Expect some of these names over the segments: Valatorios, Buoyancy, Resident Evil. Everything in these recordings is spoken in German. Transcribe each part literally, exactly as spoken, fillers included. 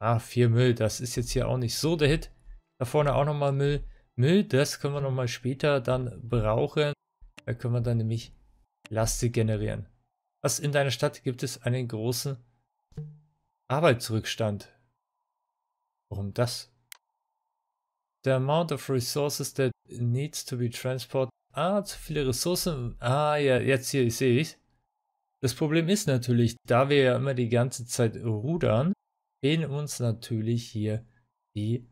Ah, vier Müll. Das ist jetzt hier auch nicht so der Hit. Da vorne auch nochmal Müll. Müll, das können wir nochmal später dann brauchen. Da können wir dann nämlich Plastik generieren. Was in deiner Stadt gibt es einen großen Arbeitsrückstand? Warum das? The amount of resources that needs to be transported. Ah, zu viele Ressourcen. Ah ja, jetzt hier, ich sehe ich. Das Problem ist natürlich, da wir ja immer die ganze Zeit rudern, fehlen uns natürlich hier die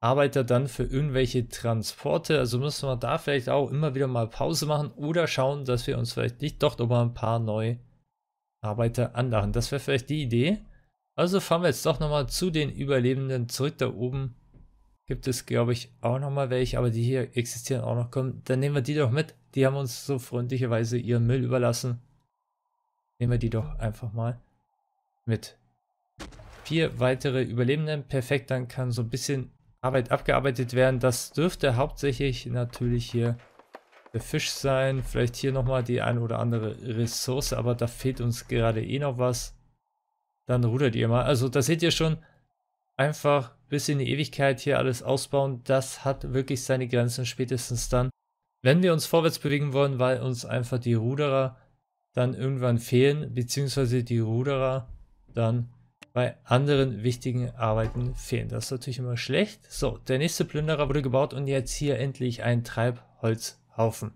Arbeiter dann für irgendwelche Transporte. Also müssen wir da vielleicht auch immer wieder mal Pause machen oder schauen, dass wir uns vielleicht nicht doch nochmal ein paar neue Arbeiter anlachen. Das wäre vielleicht die Idee. Also fahren wir jetzt doch nochmal zu den Überlebenden zurück. Da oben gibt es, glaube ich, auch nochmal welche, aber die hier existieren auch noch. Komm, dann nehmen wir die doch mit. Die haben uns so freundlicherweise ihren Müll überlassen. Nehmen wir die doch einfach mal mit. Vier weitere Überlebenden. Perfekt, dann kann so ein bisschen Arbeit abgearbeitet werden. Das dürfte hauptsächlich natürlich hier der Fisch sein. Vielleicht hier nochmal die ein oder andere Ressource, aber da fehlt uns gerade eh noch was. Dann rudert ihr mal. Also da seht ihr schon, einfach bis in die Ewigkeit hier alles ausbauen. Das hat wirklich seine Grenzen spätestens dann, wenn wir uns vorwärts bewegen wollen, weil uns einfach die Ruderer dann irgendwann fehlen, beziehungsweise die Ruderer dann bei anderen wichtigen Arbeiten fehlen. Das ist natürlich immer schlecht. So, der nächste Plünderer wurde gebaut und jetzt hier endlich ein Treibholzhaufen.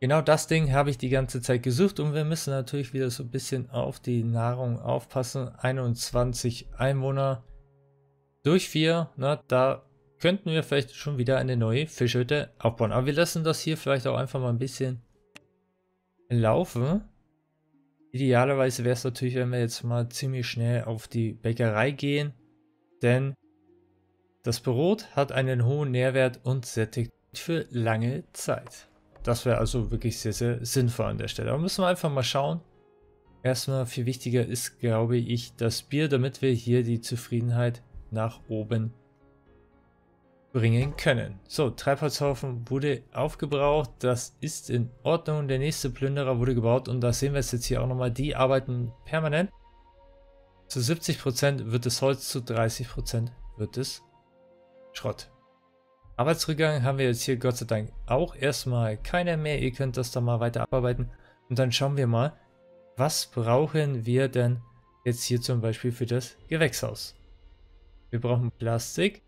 Genau das Ding habe ich die ganze Zeit gesucht und wir müssen natürlich wieder so ein bisschen auf die Nahrung aufpassen. einundzwanzig Einwohner durch vier, na, da könnten wir vielleicht schon wieder eine neue Fischhütte aufbauen. Aber wir lassen das hier vielleicht auch einfach mal ein bisschen laufen. Idealerweise wäre es natürlich, wenn wir jetzt mal ziemlich schnell auf die Bäckerei gehen, denn das Brot hat einen hohen Nährwert und sättigt für lange Zeit. Das wäre also wirklich sehr, sehr sinnvoll an der Stelle. Aber müssen wir einfach mal schauen. Erstmal viel wichtiger ist, glaube ich, das Bier, damit wir hier die Zufriedenheit nach oben bringen können. So, Treibholzhaufen wurde aufgebraucht. Das ist in Ordnung. Der nächste Plünderer wurde gebaut und da sehen wir es jetzt hier auch nochmal. Die arbeiten permanent. Zu siebzig Prozent wird es Holz, zu dreißig Prozent wird es Schrott. Arbeitsrückgang haben wir jetzt hier Gott sei Dank auch erstmal keiner mehr. Ihr könnt das dann mal weiter abarbeiten. Und dann schauen wir mal, was brauchen wir denn jetzt hier zum Beispiel für das Gewächshaus. Wir brauchen Plastik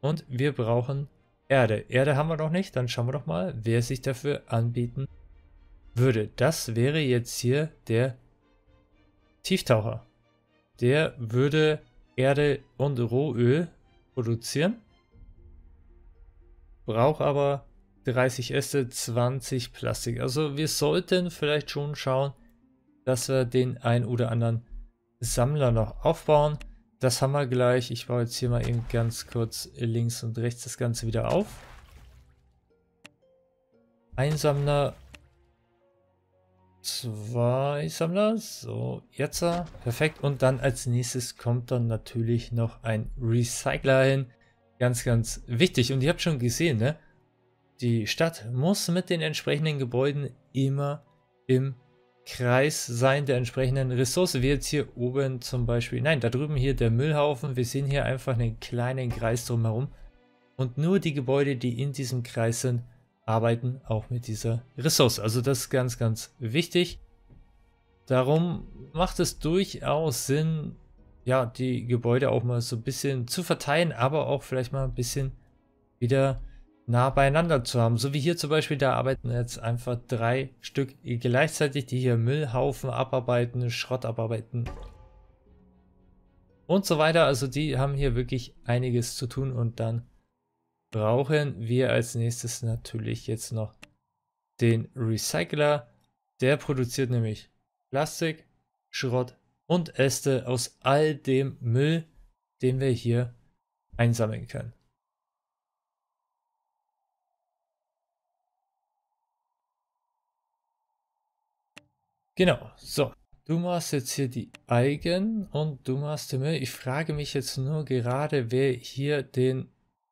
und wir brauchen Erde. Erde haben wir noch nicht, dann schauen wir doch mal, wer sich dafür anbieten würde. Das wäre jetzt hier der Tieftaucher. Der würde Erde und Rohöl produzieren. Braucht aber dreißig Äste, zwanzig Plastik. Also wir sollten vielleicht schon schauen, dass wir den ein oder anderen Sammler noch aufbauen. Das haben wir gleich. Ich baue jetzt hier mal eben ganz kurz links und rechts das Ganze wieder auf. Ein Sammler. Zwei Sammler. So, jetzt. Perfekt. Und dann als nächstes kommt dann natürlich noch ein Recycler hin. Ganz, ganz wichtig. Und ihr habt schon gesehen, ne? Die Stadt muss mit den entsprechenden Gebäuden immer im Kreis sein, der entsprechenden Ressource. Wie jetzt hier oben zum Beispiel, nein, da drüben hier der Müllhaufen. Wir sehen hier einfach einen kleinen Kreis drumherum. Und nur die Gebäude, die in diesem Kreis sind, arbeiten auch mit dieser Ressource. Also das ist ganz, ganz wichtig. Darum macht es durchaus Sinn, ja, die Gebäude auch mal so ein bisschen zu verteilen, aber auch vielleicht mal ein bisschen wieder nah beieinander zu haben. So wie hier zum Beispiel, da arbeiten jetzt einfach drei Stück gleichzeitig, die hier Müllhaufen abarbeiten, Schrott abarbeiten und so weiter. Also die haben hier wirklich einiges zu tun und dann brauchen wir als nächstes natürlich jetzt noch den Recycler. Der produziert nämlich Plastik, Schrott und Äste aus all dem Müll, den wir hier einsammeln können. Genau, so. Du machst jetzt hier die Eigen und du machst den Müll. Ich frage mich jetzt nur gerade, wer hier den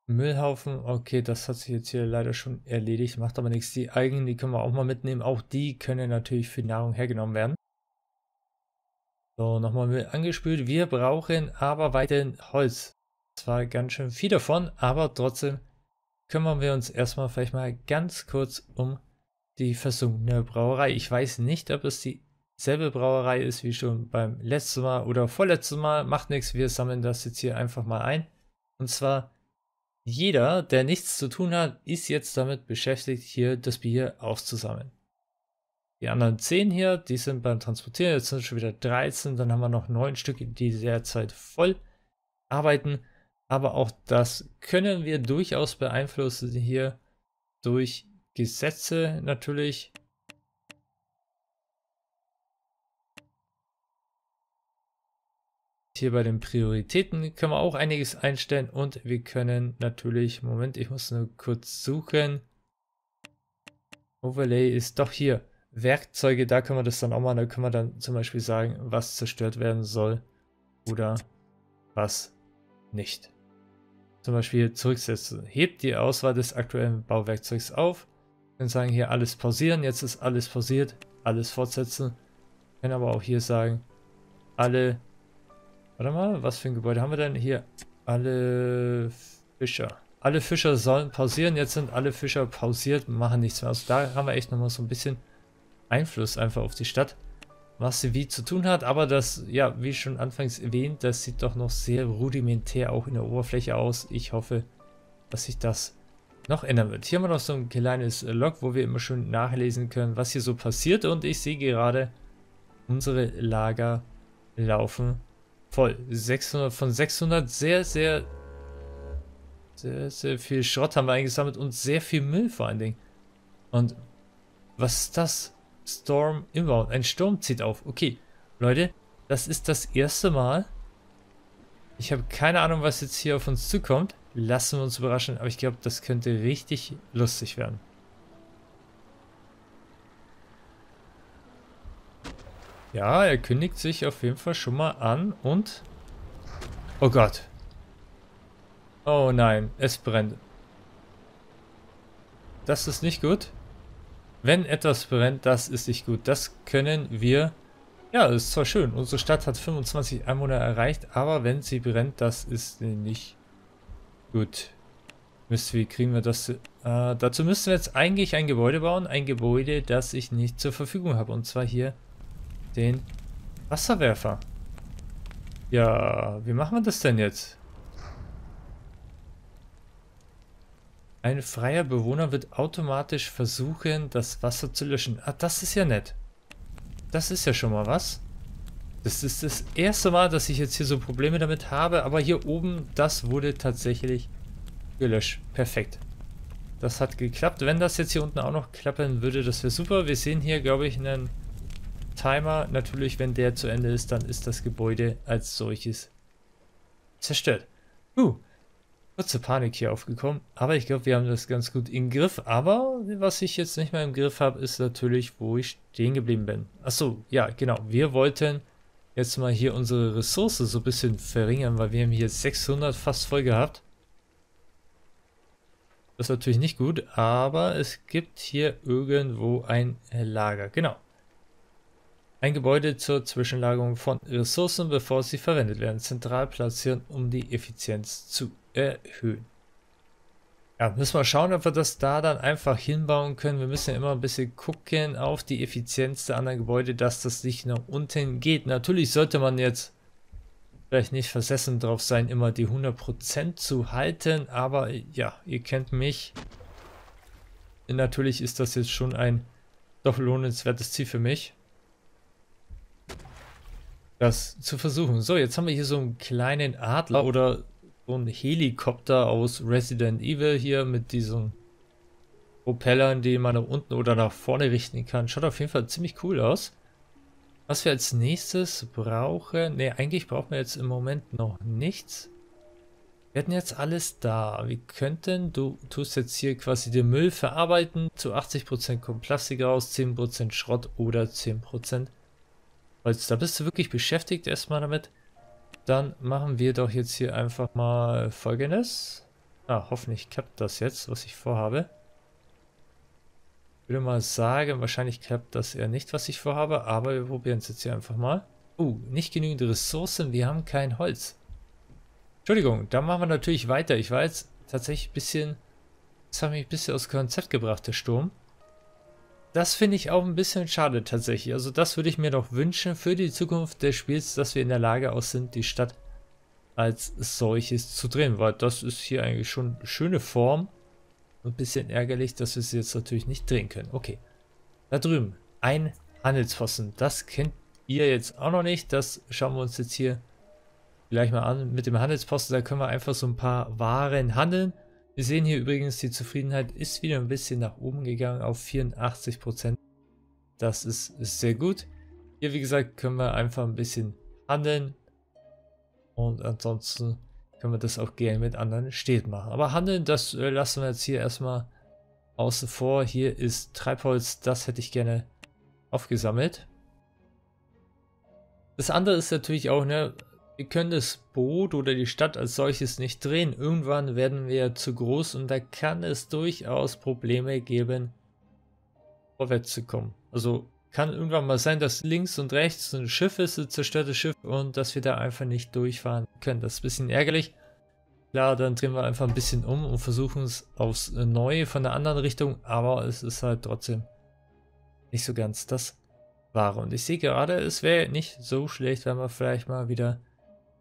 Müllhaufen... Okay, das hat sich jetzt hier leider schon erledigt, macht aber nichts. Die Eigen, die können wir auch mal mitnehmen. Auch die können natürlich für Nahrung hergenommen werden. So, nochmal Müll angespült. Wir brauchen aber weiterhin Holz. Zwar ganz schön viel davon, aber trotzdem kümmern wir uns erstmal vielleicht mal ganz kurz um die versunkene Brauerei. Ich weiß nicht, ob es dieselbe Brauerei ist wie schon beim letzten Mal oder vorletzten Mal. Macht nichts, wir sammeln das jetzt hier einfach mal ein. Und zwar jeder, der nichts zu tun hat, ist jetzt damit beschäftigt, hier das Bier aufzusammeln. Die anderen zehn hier, die sind beim Transportieren, jetzt sind schon wieder dreizehn, dann haben wir noch neun Stück, die derzeit voll arbeiten. Aber auch das können wir durchaus beeinflussen hier durch Gesetze natürlich. Hier bei den Prioritäten können wir auch einiges einstellen und wir können natürlich, Moment, ich muss nur kurz suchen. Overlay ist doch hier. Werkzeuge, da können wir das dann auch mal, da können wir dann zum Beispiel sagen, was zerstört werden soll oder was nicht. Zum Beispiel zurücksetzen. Hebt die Auswahl des aktuellen Bauwerkzeugs auf. Wir können sagen, hier alles pausieren, jetzt ist alles pausiert, alles fortsetzen. Wir können aber auch hier sagen, alle, warte mal, was für ein Gebäude haben wir denn hier? Alle Fischer. Alle Fischer sollen pausieren, jetzt sind alle Fischer pausiert, machen nichts mehr. Also da haben wir echt nochmal so ein bisschen Einfluss einfach auf die Stadt, was sie wie zu tun hat, aber das, ja, wie schon anfangs erwähnt, das sieht doch noch sehr rudimentär auch in der Oberfläche aus. Ich hoffe, dass sich das noch ändern wird. Hier haben wir noch so ein kleines Log, wo wir immer schön nachlesen können, was hier so passiert, und ich sehe gerade, unsere Lager laufen voll. sechshundert von sechshundert, sehr, sehr, sehr, sehr viel Schrott haben wir eingesammelt und sehr viel Müll vor allen Dingen. Und was ist das? Storm inbound. Ein Sturm zieht auf. Okay, Leute, das ist das erste Mal. Ich habe keine Ahnung, was jetzt hier auf uns zukommt. Lassen wir uns überraschen, aber ich glaube, das könnte richtig lustig werden. Ja, er kündigt sich auf jeden Fall schon mal an und... Oh Gott. Oh nein, es brennt. Das ist nicht gut. Wenn etwas brennt, das ist nicht gut. Das können wir... Ja, das ist zwar schön. Unsere Stadt hat fünfundzwanzig Einwohner erreicht, aber wenn sie brennt, das ist nicht gut. Mist, wie kriegen wir das... Äh, dazu müssen wir jetzt eigentlich ein Gebäude bauen. Ein Gebäude, das ich nicht zur Verfügung habe. Und zwar hier den Wasserwerfer. Ja, wie machen wir das denn jetzt? Ein freier Bewohner wird automatisch versuchen, das Wasser zu löschen. Ah, das ist ja nett. Das ist ja schon mal was. Das ist das erste Mal, dass ich jetzt hier so Probleme damit habe. Aber hier oben, das wurde tatsächlich gelöscht. Perfekt. Das hat geklappt. Wenn das jetzt hier unten auch noch klappen würde, das wäre super. Wir sehen hier, glaube ich, einen Timer. Natürlich, wenn der zu Ende ist, dann ist das Gebäude als solches zerstört. Uh. Kurze Panik hier aufgekommen, aber ich glaube, wir haben das ganz gut im Griff. Aber was ich jetzt nicht mehr im Griff habe, ist natürlich, wo ich stehen geblieben bin. Achso, ja, genau. Wir wollten jetzt mal hier unsere Ressource so ein bisschen verringern, weil wir haben hier sechshundert fast voll gehabt. Das ist natürlich nicht gut, aber es gibt hier irgendwo ein Lager. Genau. Ein Gebäude zur Zwischenlagerung von Ressourcen, bevor sie verwendet werden. Zentral platzieren, um die Effizienz zu erhöhen. Ja, müssen wir schauen, ob wir das da dann einfach hinbauen können. Wir müssen ja immer ein bisschen gucken auf die Effizienz der anderen Gebäude, dass das nicht nach unten geht. Natürlich sollte man jetzt vielleicht nicht versessen drauf sein, immer die hundert Prozent zu halten, aber ja, ihr kennt mich. Natürlich ist das jetzt schon ein doch lohnenswertes Ziel für mich, das zu versuchen. So, jetzt haben wir hier so einen kleinen Adler oder so einen Helikopter aus Resident Evil hier mit diesen Propellern, die man nach unten oder nach vorne richten kann. Schaut auf jeden Fall ziemlich cool aus. Was wir als nächstes brauchen, ne, eigentlich brauchen wir jetzt im Moment noch nichts. Wir hätten jetzt alles da. Wir könnten, du tust jetzt hier quasi den Müll verarbeiten. Zu achtzig Prozent kommt Plastik raus, zehn Prozent Schrott oder zehn Prozent. Also, da bist du wirklich beschäftigt erstmal damit. Dann machen wir doch jetzt hier einfach mal Folgendes. Ah, hoffentlich klappt das jetzt, was ich vorhabe. Ich würde mal sagen, wahrscheinlich klappt das eher nicht, was ich vorhabe, aber wir probieren es jetzt hier einfach mal. Uh, nicht genügend Ressourcen, wir haben kein Holz. Entschuldigung, da machen wir natürlich weiter. Ich war jetzt tatsächlich ein bisschen... Das hat mich ein bisschen aus Konzept gebracht, der Sturm. Das finde ich auch ein bisschen schade tatsächlich. Also das würde ich mir doch wünschen für die Zukunft des Spiels, dass wir in der Lage aus sind, die Stadt als solches zu drehen. Weil das ist hier eigentlich schon eine schöne Form. Ein bisschen ärgerlich, dass wir sie jetzt natürlich nicht drehen können. Okay. Da drüben. Ein Handelsposten. Das kennt ihr jetzt auch noch nicht. Das schauen wir uns jetzt hier gleich mal an. Mit dem Handelsposten, da können wir einfach so ein paar Waren handeln. Wir sehen hier übrigens, die Zufriedenheit ist wieder ein bisschen nach oben gegangen auf vierundachtzig Prozent. Das ist, ist sehr gut. Hier, wie gesagt, können wir einfach ein bisschen handeln. Und ansonsten können wir das auch gerne mit anderen Städten machen. Aber handeln, das äh, lassen wir jetzt hier erstmal außen vor. Hier ist Treibholz, das hätte ich gerne aufgesammelt. Das andere ist natürlich auch, ne... Wir können das Boot oder die Stadt als solches nicht drehen. Irgendwann werden wir zu groß und da kann es durchaus Probleme geben, vorwärts zu kommen. Also kann irgendwann mal sein, dass links und rechts ein Schiff ist, ein zerstörtes Schiff, und dass wir da einfach nicht durchfahren können. Das ist ein bisschen ärgerlich. Klar, dann drehen wir einfach ein bisschen um und versuchen es aufs Neue von der anderen Richtung, aber es ist halt trotzdem nicht so ganz das Wahre. Und ich sehe gerade, es wäre nicht so schlecht, wenn wir vielleicht mal wieder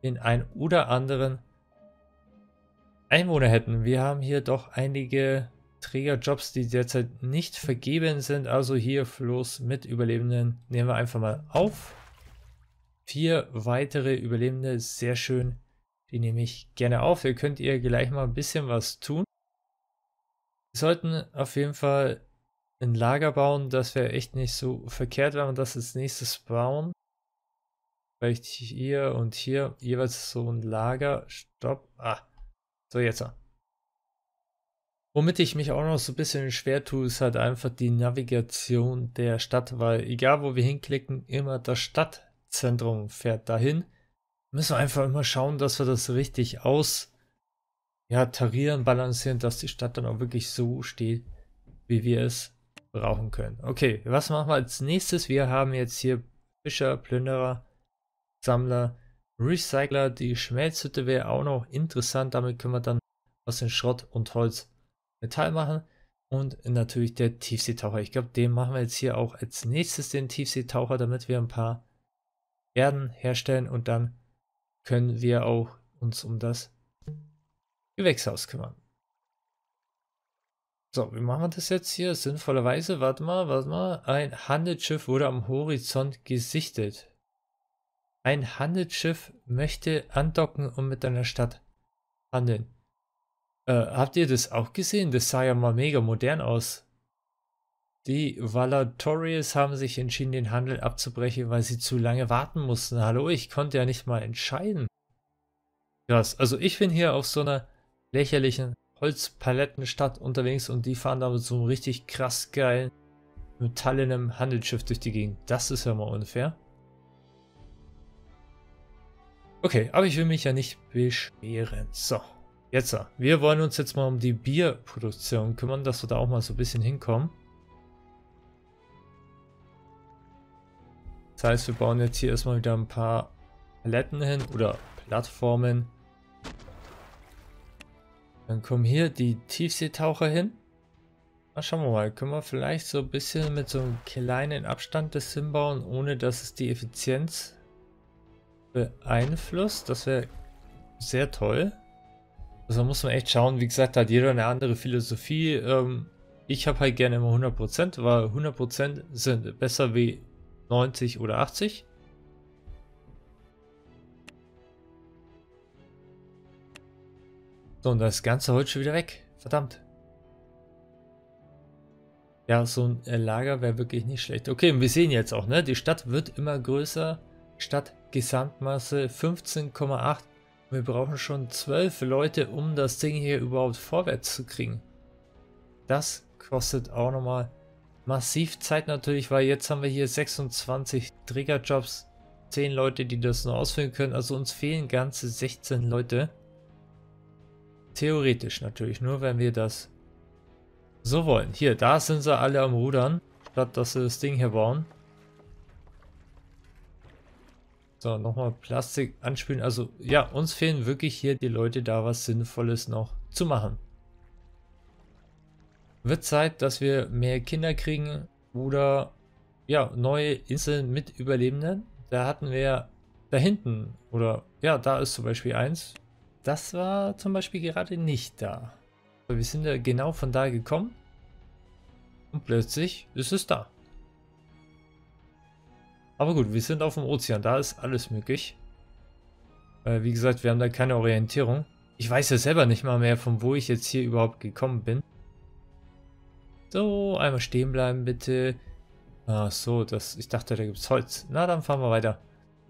den ein oder anderen Einwohner hätten. Wir haben hier doch einige Trägerjobs, die derzeit nicht vergeben sind. Also hier bloß mit Überlebenden nehmen wir einfach mal auf. Vier weitere Überlebende, sehr schön. Die nehme ich gerne auf. Ihr könnt ihr gleich mal ein bisschen was tun. Wir sollten auf jeden Fall ein Lager bauen. Das wäre echt nicht so verkehrt, wenn wir das als nächstes bauen. Vielleicht hier und hier jeweils so ein Lager. Stopp. Ah. So, jetzt. Womit ich mich auch noch so ein bisschen schwer tue, ist halt einfach die Navigation der Stadt, weil egal wo wir hinklicken, immer das Stadtzentrum fährt dahin. Müssen wir einfach immer schauen, dass wir das richtig aus, ja, tarieren, balancieren, dass die Stadt dann auch wirklich so steht, wie wir es brauchen können. Okay, was machen wir als nächstes? Wir haben jetzt hier Fischer, Plünderer, Sammler, Recycler, die Schmelzhütte wäre auch noch interessant, damit können wir dann aus dem Schrott und Holz Metall machen, und natürlich der Tiefseetaucher. Ich glaube, den machen wir jetzt hier auch als nächstes, den Tiefseetaucher, damit wir ein paar Erden herstellen, und dann können wir auch uns um das Gewächshaus kümmern. So, wie machen wir das jetzt hier? Sinnvollerweise, warte mal, warte mal, ein Handelsschiff wurde am Horizont gesichtet. Ein Handelsschiff möchte andocken und mit einer Stadt handeln. Äh, habt ihr das auch gesehen? Das sah ja mal mega modern aus. Die Valatorios haben sich entschieden, den Handel abzubrechen, weil sie zu lange warten mussten. Hallo, ich konnte ja nicht mal entscheiden. Krass, also ich bin hier auf so einer lächerlichen Holzpalettenstadt unterwegs und die fahren da mit so einem richtig krass geilen metallenen Handelsschiff durch die Gegend. Das ist ja mal unfair. Okay, aber ich will mich ja nicht beschweren. So, jetzt. Wir wollen uns jetzt mal um die Bierproduktion kümmern, dass wir da auch mal so ein bisschen hinkommen. Das heißt, wir bauen jetzt hier erstmal wieder ein paar Paletten hin oder Plattformen. Dann kommen hier die Tiefseetaucher hin. Na, schauen wir mal, können wir vielleicht so ein bisschen mit so einem kleinen Abstand das hinbauen, ohne dass es die Effizienz beeinflusst. Das wäre sehr toll. Also muss man echt schauen, wie gesagt, da hat jeder eine andere Philosophie. Ähm, ich habe halt gerne immer hundert Prozent, weil hundert Prozent sind besser wie neunzig oder achtzig. So, und das ganze Holz schon wieder weg. Verdammt. Ja, so ein Lager wäre wirklich nicht schlecht. Okay, und wir sehen jetzt auch, ne, die Stadt wird immer größer. Stadt Gesamtmasse fünfzehn Komma acht. Wir brauchen schon zwölf Leute, um das Ding hier überhaupt vorwärts zu kriegen. Das kostet auch nochmal massiv Zeit natürlich, weil jetzt haben wir hier sechsundzwanzig Trägerjobs, zehn Leute, die das nur ausfüllen können. Also uns fehlen ganze sechzehn Leute. Theoretisch natürlich, nur wenn wir das so wollen. Hier, da sind sie alle am Rudern, statt dass sie das Ding hier bauen. So, nochmal Plastik anspülen. Also ja, uns fehlen wirklich hier die Leute, da was Sinnvolles noch zu machen. Wird Zeit, dass wir mehr Kinder kriegen oder ja, neue Inseln mit Überlebenden. Da hatten wir da hinten oder ja, da ist zum Beispiel eins. Das war zum Beispiel gerade nicht da. Wir sind ja genau von da gekommen und plötzlich ist es da. Aber gut, wir sind auf dem Ozean, da ist alles möglich. Äh, wie gesagt, wir haben da keine Orientierung. Ich weiß ja selber nicht mal mehr, von wo ich jetzt hier überhaupt gekommen bin. So, einmal stehen bleiben bitte. Ach so, das, ich dachte, da gibt es Holz. Na, dann fahren wir weiter.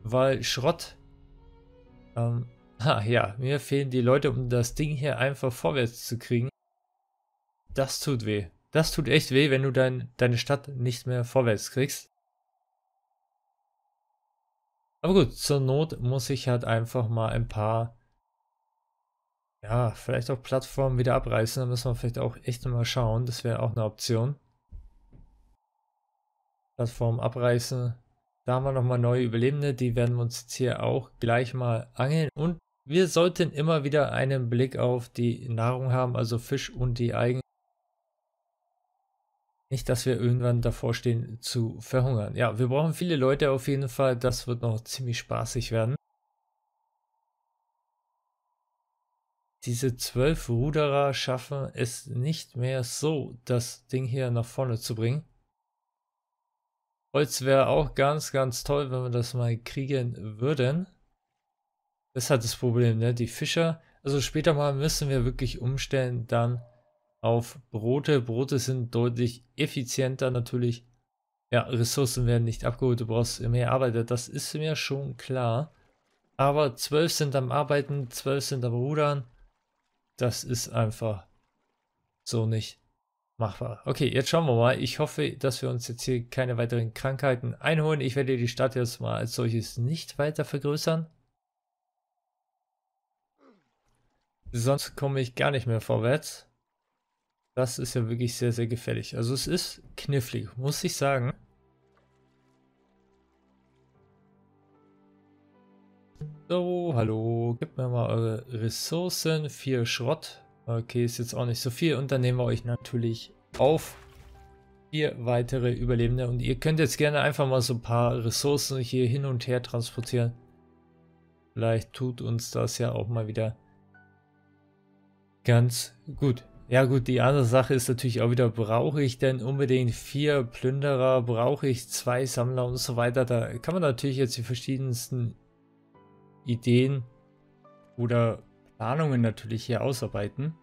Weil Schrott. Ähm, ha, ja, mir fehlen die Leute, um das Ding hier einfach vorwärts zu kriegen. Das tut weh. Das tut echt weh, wenn du dein, deine Stadt nicht mehr vorwärts kriegst. Aber gut, zur Not muss ich halt einfach mal ein paar, ja, vielleicht auch Plattformen wieder abreißen. Da müssen wir vielleicht auch echt nochmal schauen. Das wäre auch eine Option. Plattformen abreißen. Da haben wir nochmal neue Überlebende. Die werden wir uns jetzt hier auch gleich mal angeln. Und wir sollten immer wieder einen Blick auf die Nahrung haben, also Fisch und die Algen. Nicht, dass wir irgendwann davor stehen zu verhungern. Ja, wir brauchen viele Leute auf jeden Fall. Das wird noch ziemlich spaßig werden. Diese zwölf Ruderer schaffen es nicht mehr so, das Ding hier nach vorne zu bringen. Holz wäre auch ganz, ganz toll, wenn wir das mal kriegen würden. Das ist halt das Problem, ne? Die Fischer. Also später mal müssen wir wirklich umstellen, dann auf Brote. Brote sind deutlich effizienter natürlich. Ja, Ressourcen werden nicht abgeholt, du brauchst mehr Arbeiter, das ist mir schon klar. Aber zwölf sind am Arbeiten, zwölf sind am Rudern. Das ist einfach so nicht machbar. Okay, jetzt schauen wir mal. Ich hoffe, dass wir uns jetzt hier keine weiteren Krankheiten einholen. Ich werde die Stadt jetzt mal als solches nicht weiter vergrößern. Sonst komme ich gar nicht mehr vorwärts. Das ist ja wirklich sehr, sehr gefährlich. Also es ist knifflig, muss ich sagen. So, hallo, gebt mir mal eure Ressourcen. Vier Schrott. Okay, ist jetzt auch nicht so viel. Und dann nehmen wir euch natürlich auf. Vier weitere Überlebende. Und ihr könnt jetzt gerne einfach mal so ein paar Ressourcen hier hin und her transportieren. Vielleicht tut uns das ja auch mal wieder ganz gut. Ja gut, die andere Sache ist natürlich auch wieder, brauche ich denn unbedingt vier Plünderer, brauche ich zwei Sammler und so weiter. Da kann man natürlich jetzt die verschiedensten Ideen oder Planungen natürlich hier ausarbeiten.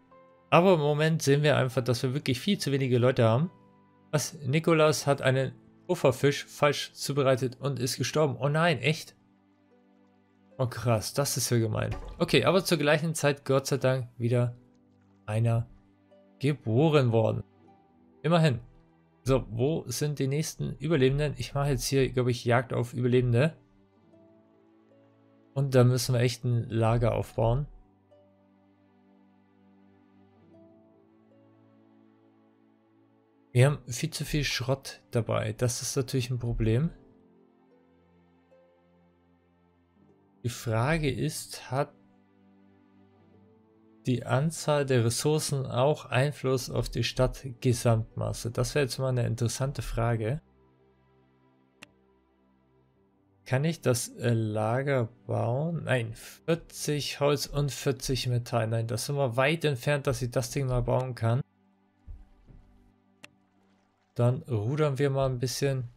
Aber im Moment sehen wir einfach, dass wir wirklich viel zu wenige Leute haben. Was? Nikolas hat einen Pufferfisch falsch zubereitet und ist gestorben. Oh nein, echt? Oh krass, das ist ja gemein. Okay, aber zur gleichen Zeit, Gott sei Dank, wieder einer geboren worden. Immerhin. So, wo sind die nächsten Überlebenden? Ich mache jetzt hier, glaube ich, Jagd auf Überlebende. Und da müssen wir echt ein Lager aufbauen. Wir haben viel zu viel Schrott dabei. Das ist natürlich ein Problem. Die Frage ist, hat die Anzahl der Ressourcen auch Einfluss auf die Stadtgesamtmasse? Das wäre jetzt mal eine interessante Frage. Kann ich das Lager bauen? Nein, vierzig Holz und vierzig Metall. Nein, das sind wir weit entfernt, dass ich das Ding mal bauen kann. Dann rudern wir mal ein bisschen.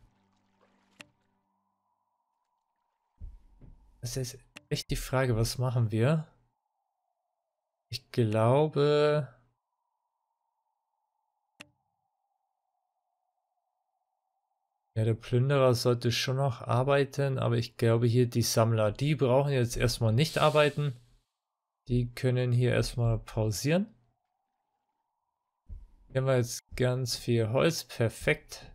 Das ist echt die Frage, was machen wir? Ich glaube, ja, der Plünderer sollte schon noch arbeiten, aber ich glaube hier die Sammler, die brauchen jetzt erstmal nicht arbeiten. Die können hier erstmal pausieren. Hier haben wir jetzt ganz viel Holz, perfekt.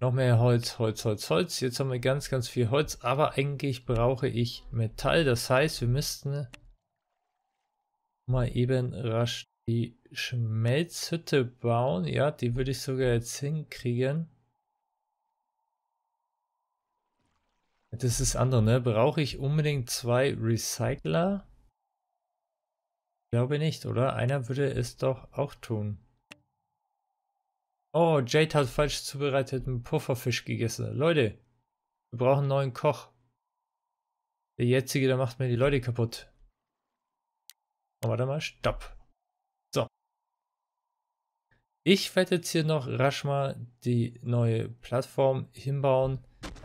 Noch mehr Holz, Holz, Holz, Holz. Jetzt haben wir ganz, ganz viel Holz, aber eigentlich brauche ich Metall. Das heißt, wir müssten mal eben rasch die Schmelzhütte bauen. Ja, die würde ich sogar jetzt hinkriegen. Das ist das andere, ne? Brauche ich unbedingt zwei Recycler? Glaube nicht, oder? Einer würde es doch auch tun. Oh, Jade hat falsch zubereiteten Pufferfisch gegessen. Leute, wir brauchen einen neuen Koch. Der jetzige, der macht mir die Leute kaputt. Oh, warte mal, stopp. So. Ich werde jetzt hier noch rasch mal die neue Plattform hinbauen.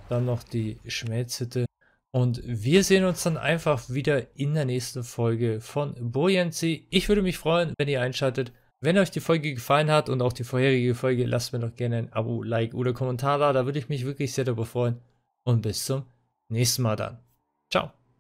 Dann noch die Schmelzhütte. Und wir sehen uns dann einfach wieder in der nächsten Folge von Buoyancy. Ich würde mich freuen, wenn ihr einschaltet. Wenn euch die Folge gefallen hat und auch die vorherige Folge, lasst mir doch gerne ein Abo, Like oder Kommentar da. Da würde ich mich wirklich sehr darüber freuen. Und bis zum nächsten Mal dann. Ciao.